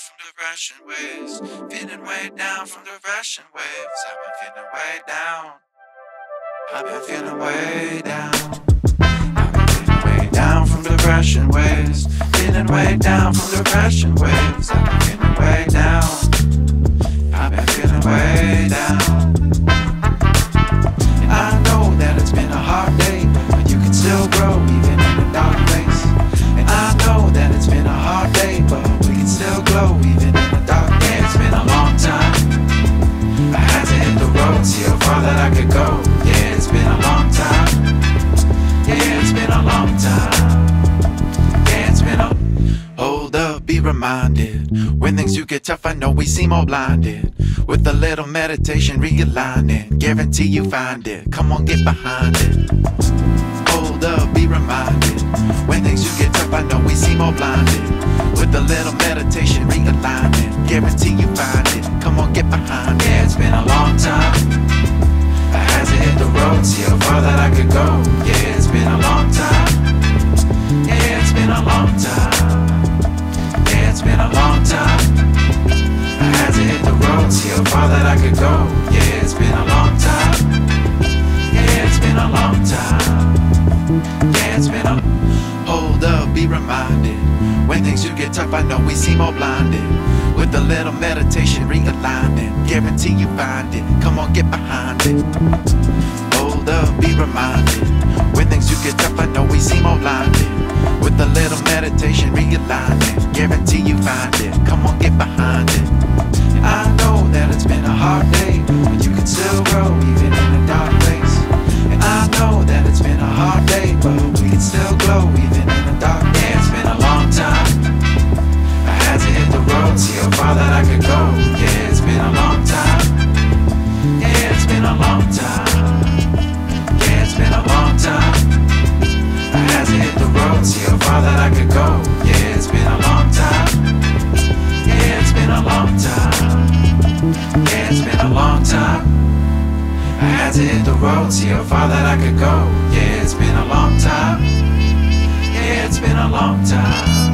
from the rushing waves. Feeling way down from the rushing waves. I've been feeling way down. I've been feeling way down. I've been feeling way down from the rushing waves. Feeling way down from the rushing waves. I've been feeling way down. I've been feeling way down. And I know that it's been a hard day, but you can still grow even in a dark place. And I know that it's been a hard day, but we can still glow even in the dark day. Yeah, it's been a long time. I had to hit the road, see how far that I could go. Yeah, it's been a long time. Yeah, it's been a long time. Yeah, it's been a... Hold up, be reminded. When things do get tough, I know we seem all blinded. With a little meditation, realign it. Guarantee you find it. Come on, get behind it. Hold up, be reminded. When things do get tough, I know we seem all blinded. With a little meditation, realign it. Guarantee you find it. Come on, get behind it. Yeah, it's been a long time. I had to hit the road, see how far that I could go. Yeah, it's been a long time. Yeah, it's been a long time. Yeah, it's been a long time. I had to hit the road, see how far that I could go. Yeah, it's been a long time. Yeah, it's been a long time. Yeah, it's been a... Hold up, be reminded. When things do get tough, I know we seem all blinded. With a little meditation, realign it. Guarantee you find it. Come on, get behind it. Hold up, be reminded. When things do get tough, I know we seem all blinded. With a little meditation, realign it. Guarantee you find it. Come on, get behind it. I know that it's been a hard day, but you can still grow even in a dark place. And I know that it's been a hard day, but we can still glow even in a dark day. Yeah, it's been a long time. I had to hit the road, see how far that I could go. Yeah, it's been a long time. Yeah, it's been a long time. Yeah, it's been a long time. I had to hit the road, see how far that I could go. Yeah, it's been a long time. Yeah, it's been a long time. Yeah, it's been a long time. I had to hit the road, see how far that I could go. Yeah, it's been a long time. Yeah, it's been a long time.